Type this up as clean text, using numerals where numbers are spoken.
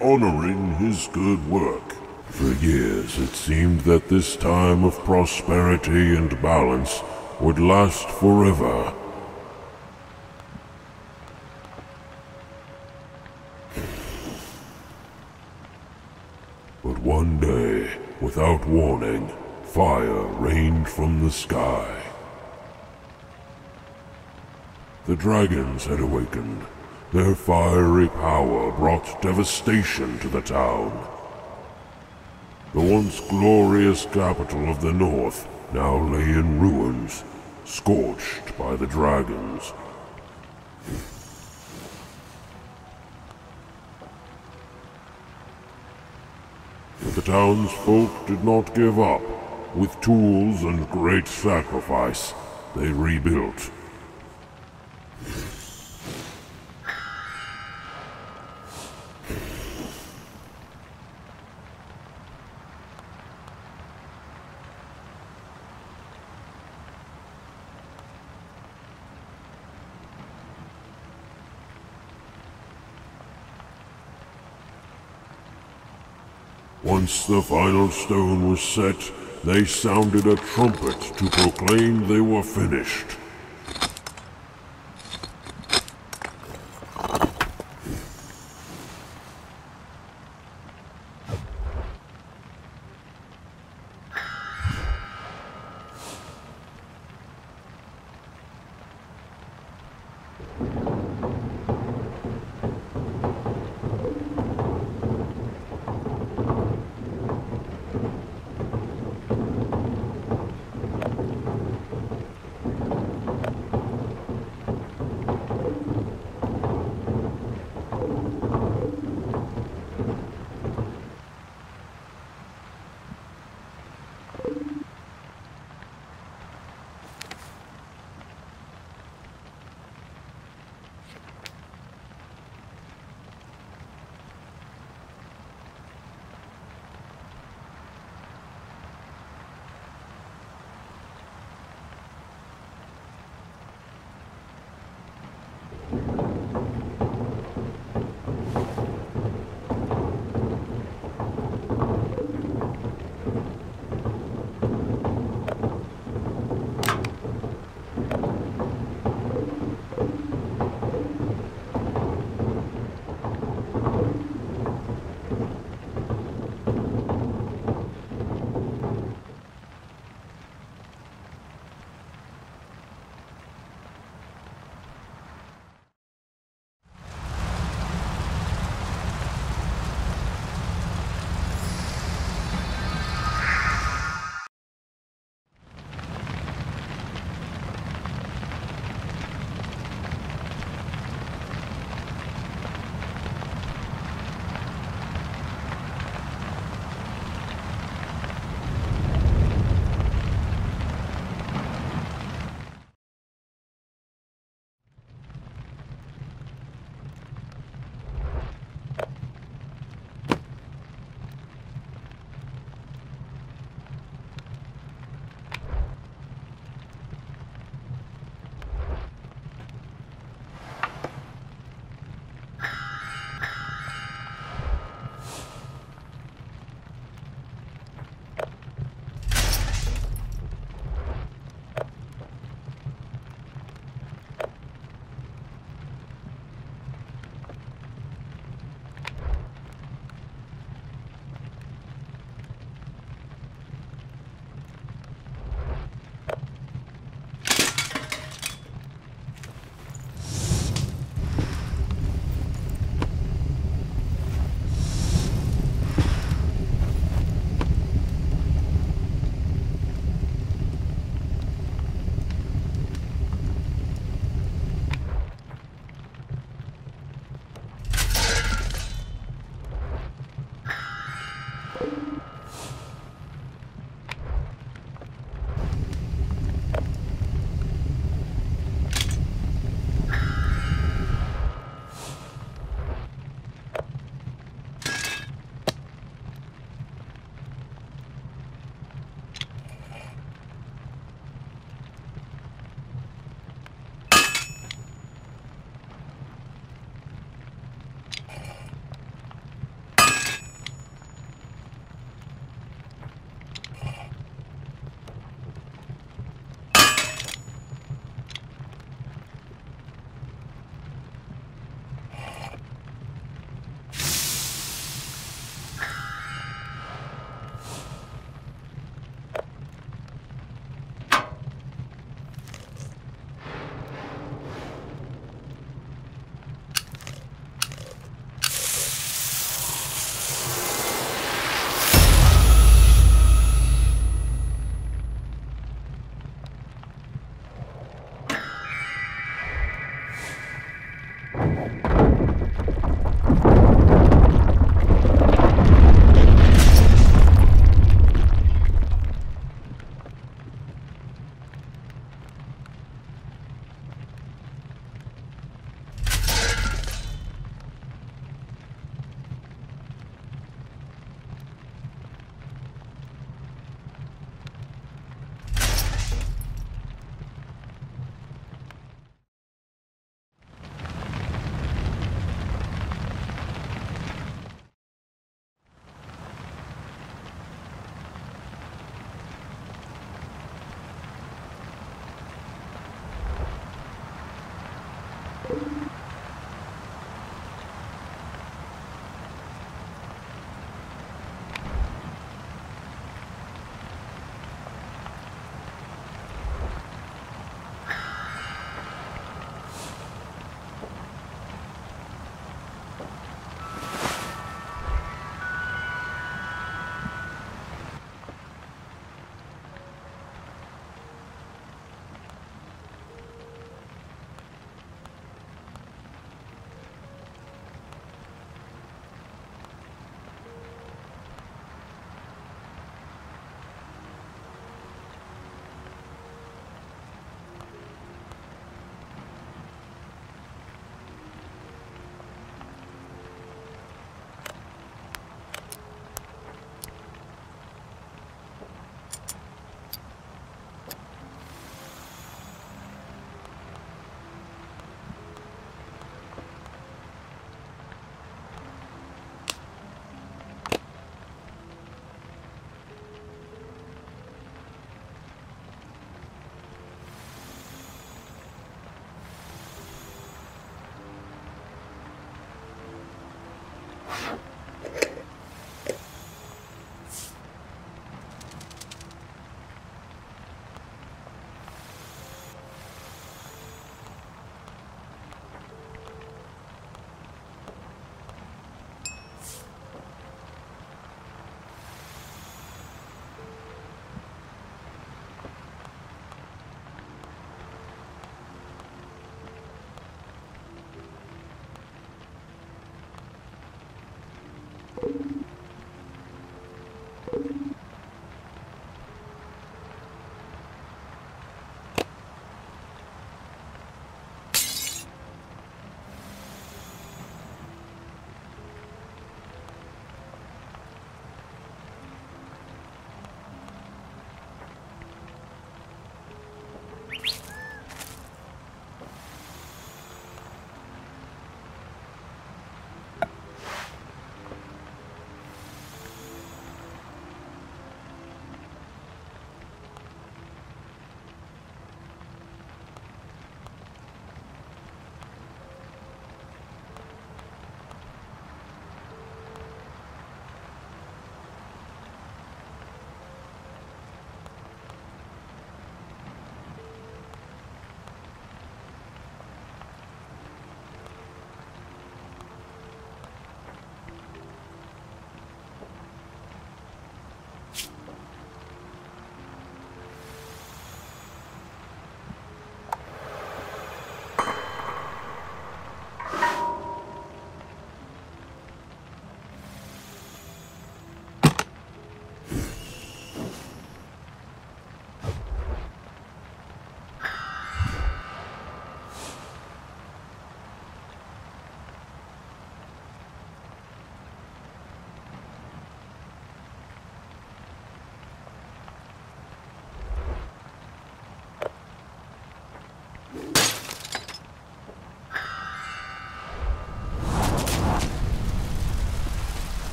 honoring his good work. For years it seemed that this time of prosperity and balance would last forever. But one day, without warning, fire rained from the sky. The dragons had awakened. Their fiery power brought devastation to the town. The once glorious capital of the north now lay in ruins, scorched by the dragons. But the townsfolk did not give up. With tools and great sacrifice, they rebuilt. Once the final stone was set, they sounded a trumpet to proclaim they were finished.